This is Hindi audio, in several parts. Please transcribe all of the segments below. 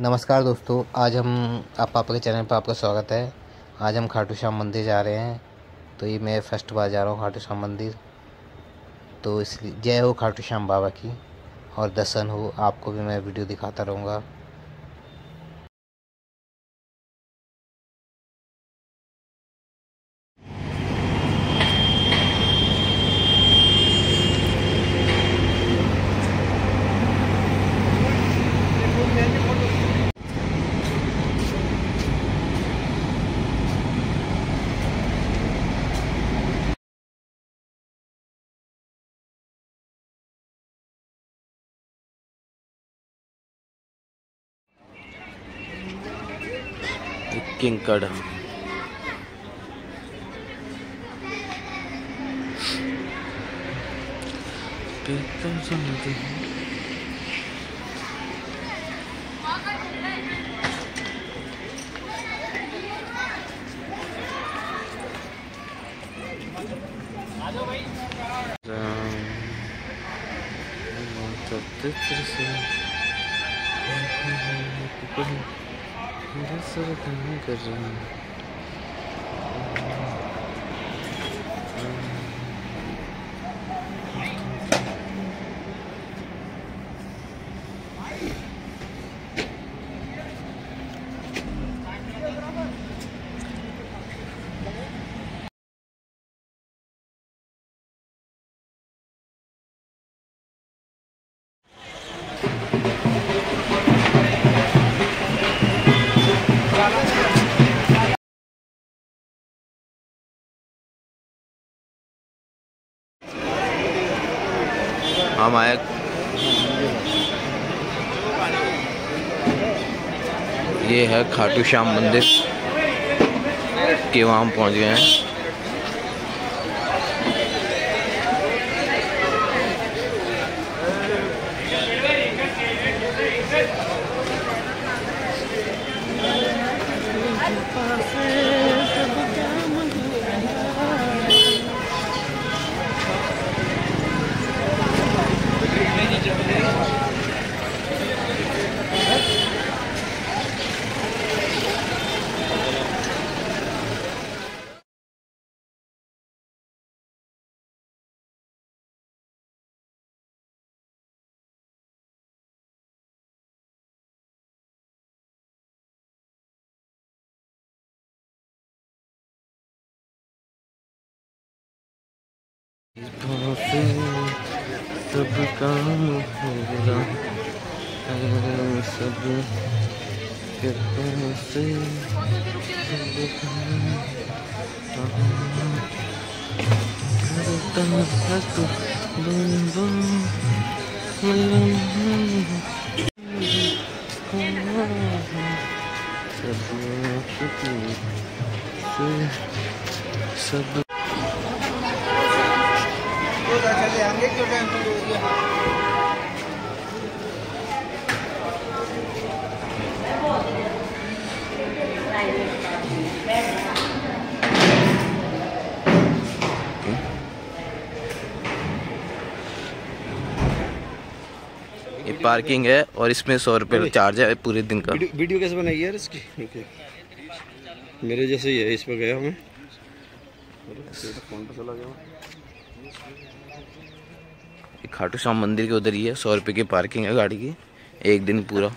नमस्कार दोस्तों, आज हम आपके चैनल पर आपका स्वागत है। आज हम खाटू श्याम मंदिर जा रहे हैं। तो ये मैं फर्स्ट बार जा रहा हूँ खाटू श्याम मंदिर, तो इसलिए जय हो खाटू श्याम बाबा की और दर्शन हो। आपको भी मैं वीडियो दिखाता रहूँगा। किंकड़ कर रहे हम आए ये है खाटू श्याम मंदिर के वहाँ हम पहुँच गए हैं। सब काम होगा सब कृपा से सब ये पार्किंग है और इसमें 100 रुपये चार्ज है पूरे दिन का। वीडियो कैसे बनाई यार इसकी? मेरे जैसे ही है, इस पर गया हूँ मैं। फोन पर चला गया। खाटू श्याम मंदिर के उधर ही है। 100 रुपये की पार्किंग है गाड़ी की, एक दिन पूरा।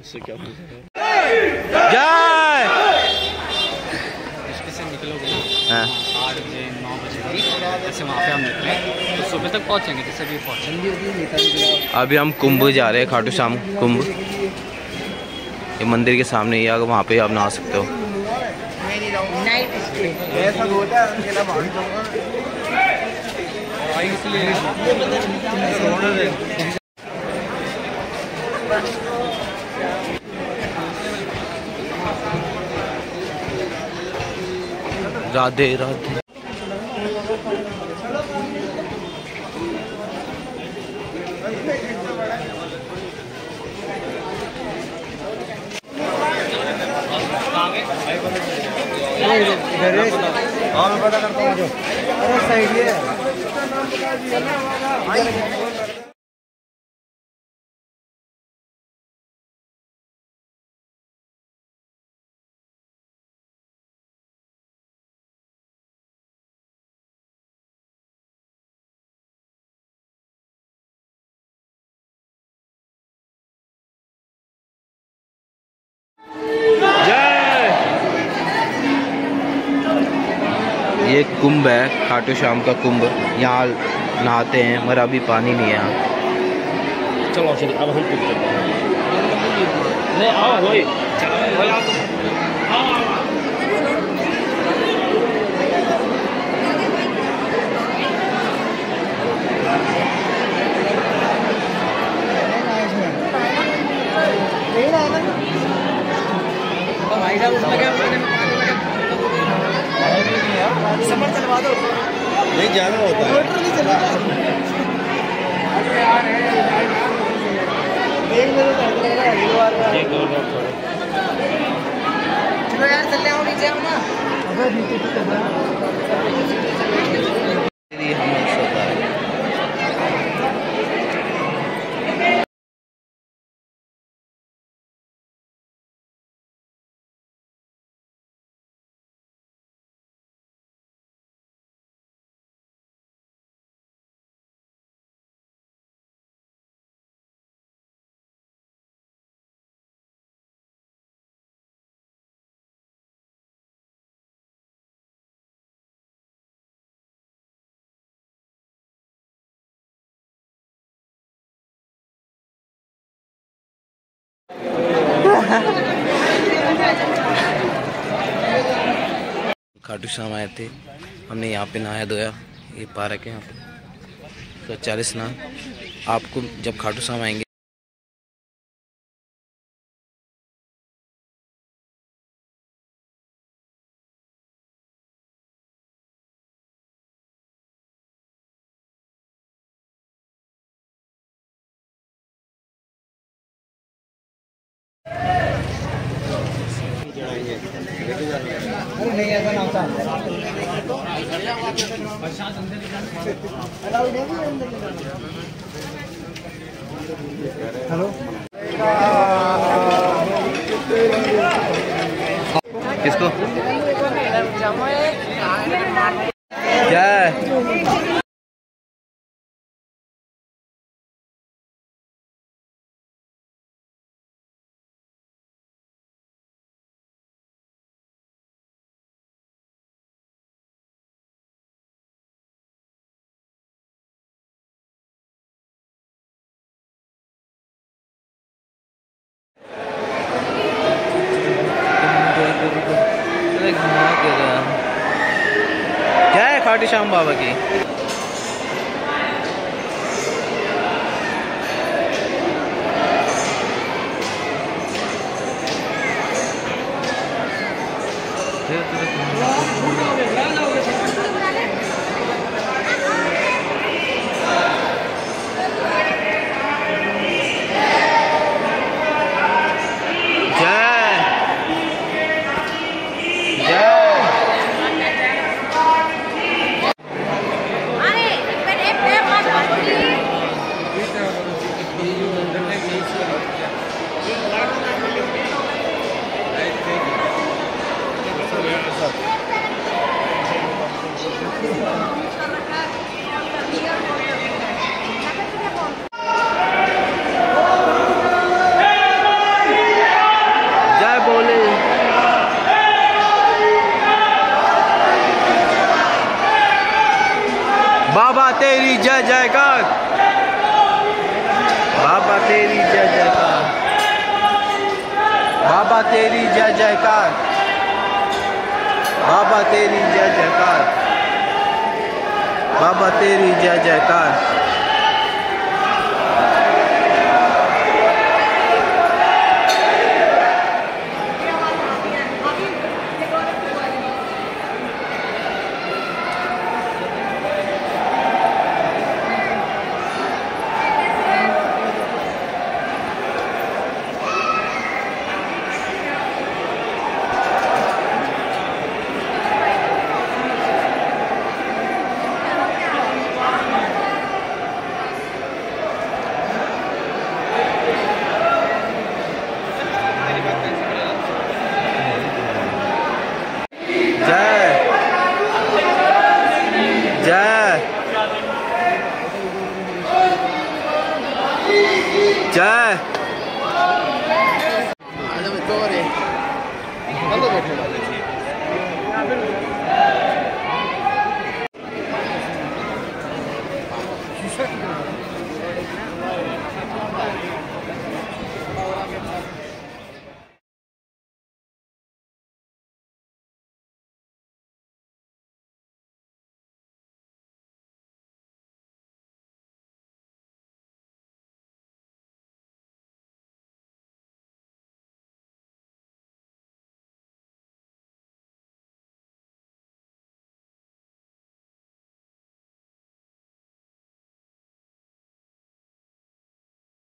इससे क्या से निकलोगे? हाँ। 8 बजे 9 बजे ऐसे वहाँ पे हम निकले तो सुबह तक पहुँचेंगे। जैसे अभी पहुँचेंगे, अभी हम कुंभ जा रहे हैं, खाटू श्याम कुंभ। ये मंदिर के सामने ही आगे, वहाँ पे आप नहा सकते हो। राधे राधे। पता करता हूँ अरे सही है। एक कुंभ है, खाटू श्याम का कुंभ, यहाँ नहाते हैं, मगर अभी पानी नहीं है यहाँ। चलो अब हम नहीं जाना होता है। खाटू श्याम आए थे, हमने यहाँ पे नहाया धोया। ये पार्क है, यहाँ पे 40 ना आपको जब खाटू श्याम आएंगे। हेलो, किसको क्या है? खाटू श्याम बाबा की बाबा तेरी जय जयकार, बाबा तेरी जय जयकार, बाबा तेरी जय जयकार, बाबा तेरी जय जयकार, बाबा तेरी जय जयकार।